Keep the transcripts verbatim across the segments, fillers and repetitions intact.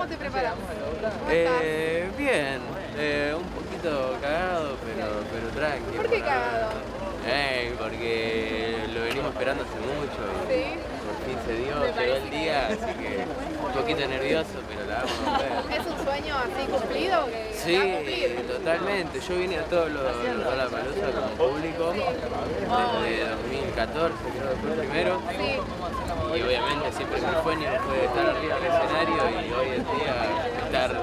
¿Cómo te preparamos? Eh, bien, eh, un poquito cagado, pero, pero tranqui. ¿Por qué cagado? Eh, porque lo venimos esperando hace mucho. Sí. Por fin se dio, llegó el día, que... así que un poquito nervioso, pero la vamos a ver. ¿Es un sueño así cumplido? Que sí, totalmente. Yo vine a todos los Lollapalooza como público, sí. Desde dos mil catorce, creo que fue el primero. Sí. Y obviamente siempre mi sueño fue estar arriba del escenario y hoy en día estar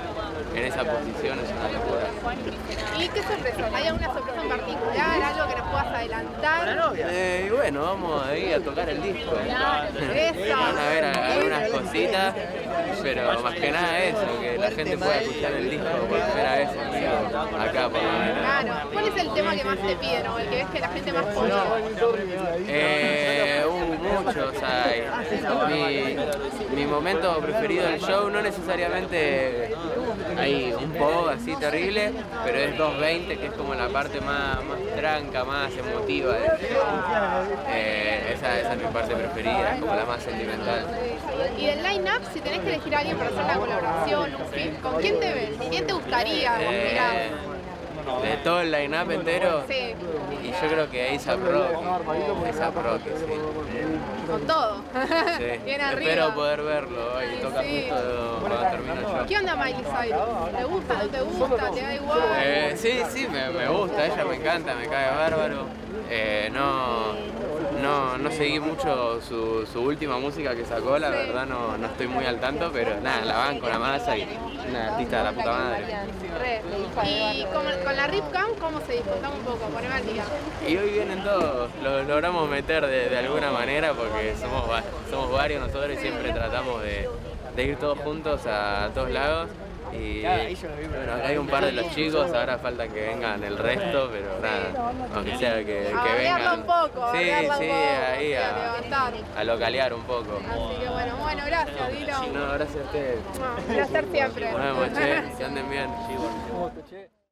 en esa posición es una locura. ¿Y qué sorpresa? ¿Hay alguna sorpresa en particular? ¿Algo que nos puedas adelantar? Eh, y bueno, vamos a ir a tocar el disco. Van a ver algunas cositas, pero más que nada eso, que la gente pueda escuchar el disco por primera vez acá por la verdad. Claro. ¿Cuál es el tema que más te piden o el que ves que la gente más pone? Eh, mucho, o sea, mi, mi momento preferido del show no necesariamente hay un poco así terrible, pero es dos veinte, que es como la parte más, más tranca, más emotiva del show. Eh, esa, esa es mi parte preferida, es como la más sentimental. Y del line-up, si tenés que elegir a alguien para hacer una colaboración, un film, ¿con quién te ves? ¿Quién te gustaría conspirar? Eh, De todo el line-up entero, sí. Y yo creo que A$AP Rocky, A$AP Rocky, sí. Con todo, sí. Bien arriba. Espero poder verlo hoy, sí, toca sí. Justo cuando termino yo. ¿Qué onda Miley Cyrus? ¿Te gusta, no te gusta, te da igual? Eh, sí, sí, me, me gusta, ella me encanta, me cae bárbaro. Eh, no... No, no seguí mucho su, su última música que sacó, la verdad no, no estoy muy al tanto, pero nada, la banco, la masa y una artista de la puta madre. Y con, con la Ripcam, ¿cómo se disfrutaba un poco? Poneme al día. Y hoy vienen todos, los logramos meter de, de alguna manera porque somos, somos varios nosotros y siempre tratamos de, de ir todos juntos a todos lados. Y bueno, acá hay un par de los chicos, ahora falta que vengan el resto, pero nada, aunque sea que, que vengan. Un poco, sí, sí, ahí a, a localear un poco. Así que bueno, bueno, gracias, Dillom. No, gracias a ustedes. No, un placer siempre. Nos vemos, che, que anden bien.